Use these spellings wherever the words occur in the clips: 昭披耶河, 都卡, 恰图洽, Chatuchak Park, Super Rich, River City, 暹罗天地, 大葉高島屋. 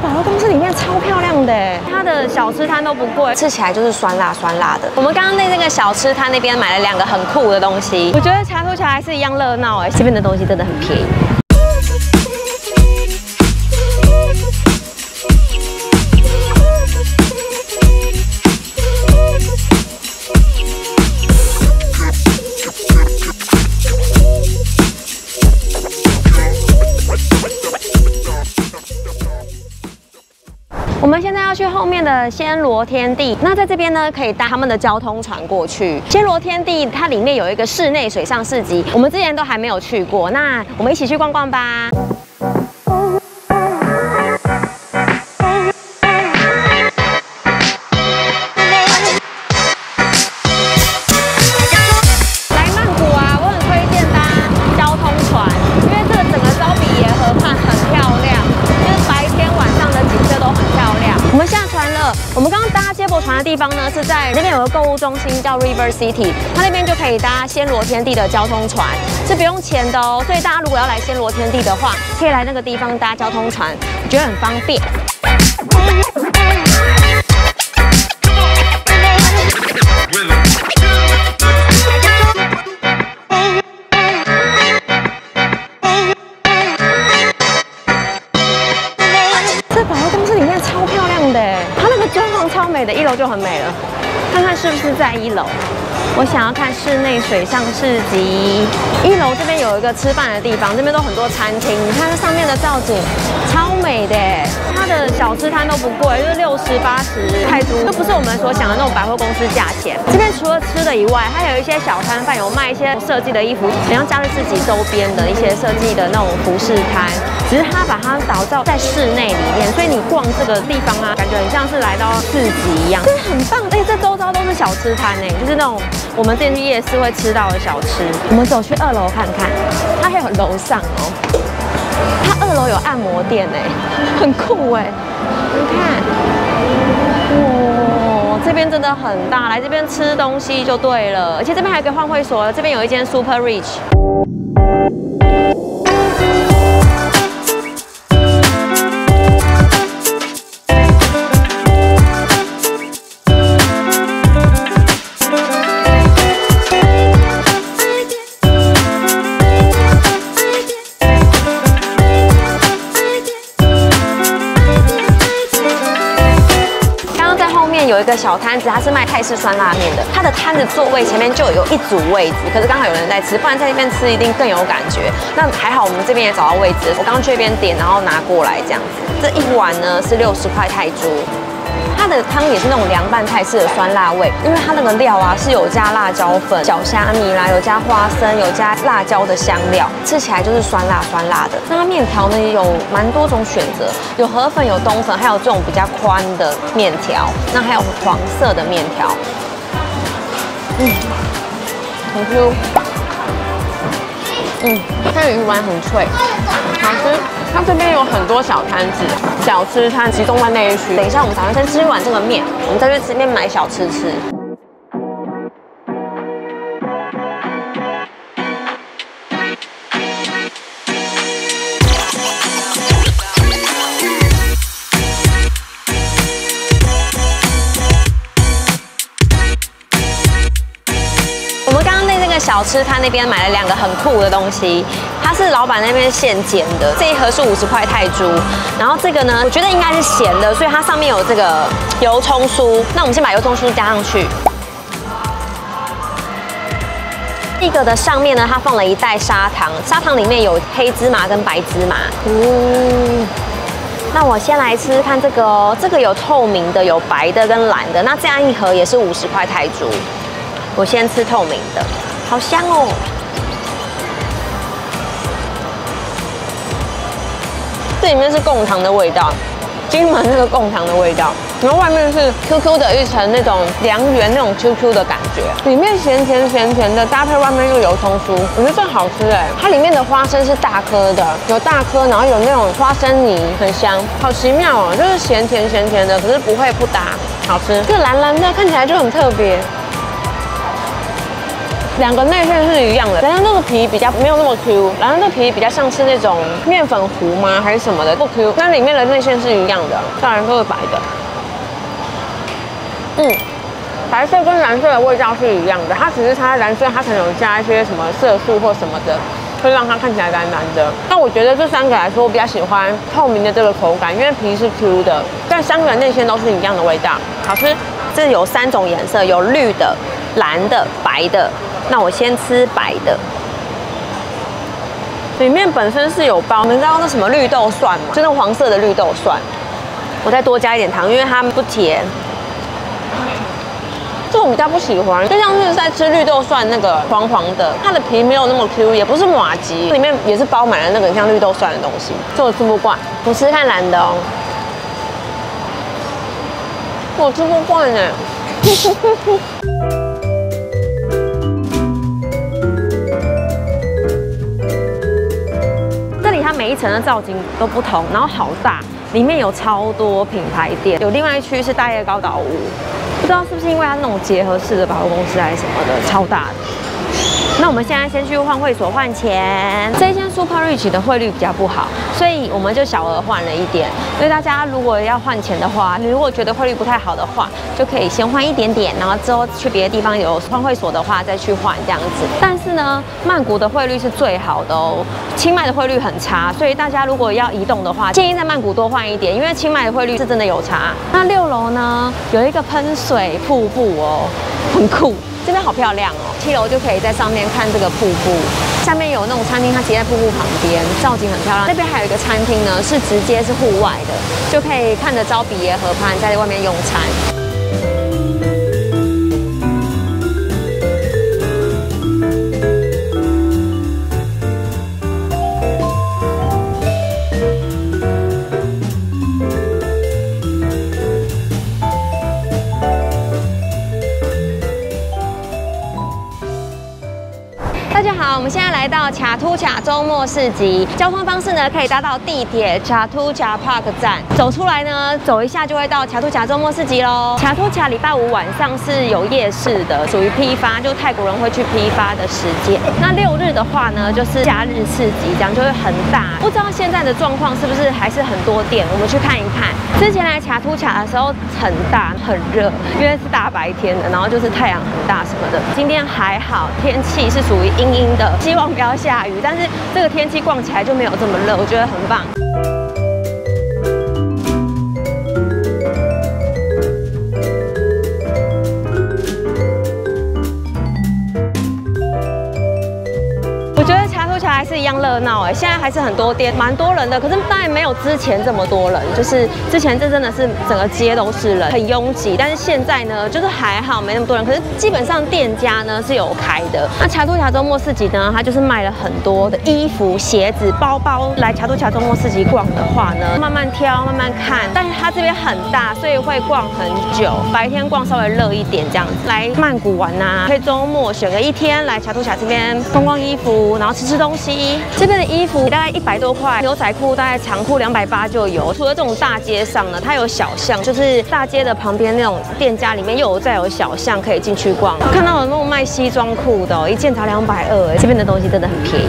百货公司里面超漂亮的，它的小吃摊都不贵，吃起来就是酸辣酸辣的。我们刚刚在那个小吃摊那边买了两个很酷的东西，我觉得茶水桥还是一样热闹哎，这边的东西真的很便宜。 我们现在要去后面的暹罗天地，那在这边呢，可以搭他们的交通船过去。暹罗天地它里面有一个室内水上市集，我们之前都还没有去过，那我们一起去逛逛吧。 我们刚刚搭接驳船的地方呢，是在那边有个购物中心叫 River City， 它那边就可以搭暹罗天地的交通船，是不用钱的哦。所以大家如果要来暹罗天地的话，可以来那个地方搭交通船，我觉得很方便。 超美的，一楼就很美了。看看是不是在一楼？我想要看室内水上市集。一楼这边有一个吃饭的地方，这边都很多餐厅。你看这上面的造景，超美的。它的小吃摊都不贵，就是60、80泰铢，这不是我们所想的那种百货公司价钱。这边除了吃的以外，还有一些小摊贩有卖一些设计的衣服，很像假日市集周边的一些设计的那种服饰摊。 只是它把它打造在室内里面，所以你逛这个地方啊，感觉很像是来到市集一样，真的很棒。而且这周遭都是小吃摊哎，就是那种我们进去夜市会吃到的小吃。我们走去二楼看看，它还有楼上哦，它二楼有按摩店哎，很酷哎，你看，哇。 这边真的很大，来这边吃东西就对了，而且这边还可以换会所，这边有一间 Super Rich。 有一个小摊子，它是卖泰式酸辣面的。它的摊子座位前面就有一组位置，可是刚好有人在吃，不然在那边吃一定更有感觉。那还好我们这边也找到位置，我刚去那边点，然后拿过来这样子。这一碗呢是60块泰铢，它的汤也是那种凉拌泰式的酸辣味，因为它那个料啊是有加辣椒粉、小虾米啦，有加花生，有加辣椒的香料，吃起来就是酸辣酸辣的。那它面条呢有蛮多种选择，有河粉、有冬粉，还有这种比较宽的面条，那还有黄色的面条，很 Q，它鱼丸很脆，好吃。 它这边有很多小摊子、小吃摊集中在那一区。等一下，我们打算先吃一碗这个面，我们再去吃面买小吃吃。我们刚刚在这个小吃摊那边买了两个很酷的东西。 它是老板那边现煎的，这一盒是50块泰铢，然后这个呢，我觉得应该是咸的，所以它上面有这个油葱酥。那我们先把油葱酥加上去。这个的上面呢，它放了一袋砂糖，砂糖里面有黑芝麻跟白芝麻。那我先来吃吃看这个哦，这个有透明的，有白的跟蓝的。那这样一盒也是50块泰铢。我先吃透明的，好香哦。 这里面是贡糖的味道，金门那个贡糖的味道，然后外面是 QQ 的一层那种凉圆那种 QQ 的感觉，里面咸甜咸甜的，搭配外面又油葱酥，我觉得这好吃哎。它里面的花生是大颗的，有大颗，然后有那种花生泥，很香，好奇妙哦，就是咸甜咸甜的，可是不会不搭，好吃。这个蓝蓝的看起来就很特别，两个内馅是一样的，但是那个皮比较没有那么 Q， 然后那个皮比较像是那种面粉糊吗还是什么的，不 Q。那里面的内馅是一样的，当然都是白的。白色跟蓝色的味道是一样的，它只是它蓝色它可能有加一些什么色素或什么的，会让它看起来蓝蓝的。那我觉得这三个来说，我比较喜欢透明的这个口感，因为皮是 Q 的，但三个内馅都是一样的味道，好吃。这有三种颜色，有绿的、蓝的、白的。那我先吃白的，里面本身是有包，你们知道那什么绿豆蒜吗？就那黄色的绿豆蒜。我再多加一点糖，因为它不甜。 这我比较不喜欢，就像是在吃绿豆蒜那个黄黄的，它的皮没有那么 Q， 也不是麻糬，里面也是包满了那个像绿豆蒜的东西，所以我吃不惯。我吃看蓝的哦，我吃不惯哎。这里它每一层的造型都不同，然后好大，里面有超多品牌店，有另外一区是大叶高岛屋。 不知道是不是因为它那种结合式的百货公司还是什么的，超大的。那我们现在先去换汇所换钱。这一间 Super Rich 的汇率比较不好，所以我们就小额换了一点。所以大家如果要换钱的话，你如果觉得汇率不太好的话，就可以先换一点点，然后之后去别的地方有换汇所的话再去换这样子。但是呢，曼谷的汇率是最好的哦，清迈的汇率很差，所以大家如果要移动的话，建议在曼谷多换一点，因为清迈的汇率是真的有差。那6楼呢有一个喷水瀑布哦，很酷。 这边好漂亮哦！7楼就可以在上面看这个瀑布，下面有那种餐厅，它直接在瀑布旁边，造景很漂亮。那边还有一个餐厅呢，是直接是户外的，就可以看着昭比耶河畔，在外面用餐。我们现在来到恰图恰周末市集，交通方式呢可以搭到地铁恰图恰 Park 站，走出来呢走一下就会到恰图恰周末市集喽。恰图恰礼拜五晚上是有夜市的，属于批发，就泰国人会去批发的时间。那6日的话呢，就是假日市集，这样就会很大。不知道现在的状况是不是还是很多店，我们去看一看。之前来恰图恰的时候很大很热，因为是大白天的，然后就是太阳很大什么的。今天还好，天气是属于阴阴的。 希望不要下雨，但是这个天气逛起来就没有这么热，我觉得很棒。我觉得恰图恰还是一样热闹哎，现在还是很多店，蛮多人的，可是当然没有之前这么多人，就是之前这真的是整个街都是人，很拥挤，但是现在呢，就是还好没那么多人，可是。 基本上店家呢是有开的。那恰图恰周末市集呢，它就是卖了很多的衣服、鞋子、包包。来恰图恰周末市集逛的话呢，慢慢挑、慢慢看。但是它这边很大，所以会逛很久。白天逛稍微热一点这样子。来曼谷玩啊，可以周末选个一天来恰图恰这边逛逛衣服，然后吃吃东西。这边的衣服大概100多块，牛仔裤大概长裤280就有。除了这种大街上呢，它有小巷，就是大街的旁边那种店家里面又有再有小巷可以进去。 看到有那种卖西装裤的、一件才220，这边的东西真的很便宜。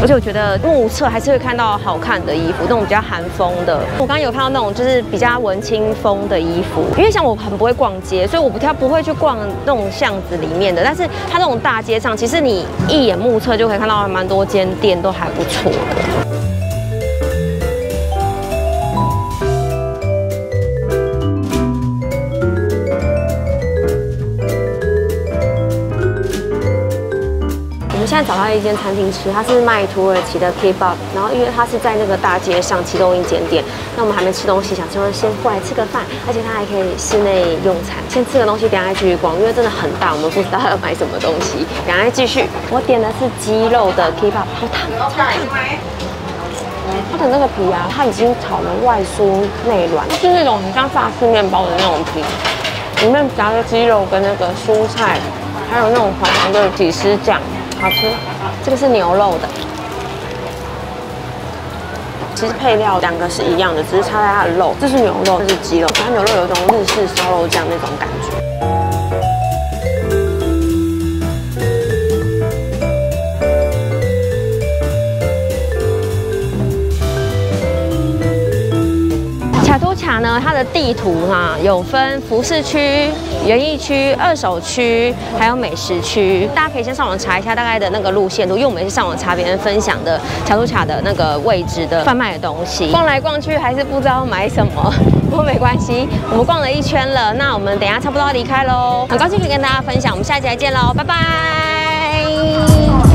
而且我觉得目测还是会看到好看的衣服，那种比较韩风的。我刚刚有看到那种就是比较文青风的衣服，因为像我很不会逛街，所以我不会去逛那种巷子里面的。但是它这种大街上，其实你一眼目测就可以看到蛮多间店都还不错的。 现在找到一间餐厅吃，它是卖土耳其的 kebab， 然后因为它是在那个大街上其中一间店，那我们还没吃东西，想说先过来吃个饭，而且它还可以室内用餐，先吃个东西，等一下继续逛，因为真的很大，我们不知道要买什么东西，等一下继续。我点的是鸡肉的 kebab， 好烫，好烫。它的那个皮啊，它已经炒了外酥内软，就是那种很像法式面包的那种皮，里面夹着鸡肉跟那个蔬菜，还有那种黄黄的起司酱。 好吃，这个是牛肉的。其实配料两个是一样的，只是差在它的肉。这是牛肉，这是鸡肉。它牛肉有一种日式烧肉酱那种感觉。都卡呢，它的地图哈有分服饰区、园艺区、二手区，还有美食区。大家可以先上网查一下大概的那个路线图，因为我们也是上网查别人分享的卡都卡的那个位置的贩卖的东西。逛来逛去还是不知道买什么，不过没关系，我们逛了一圈了，那我们等一下差不多要离开喽。很高兴可以跟大家分享，我们下一集再见喽，拜拜。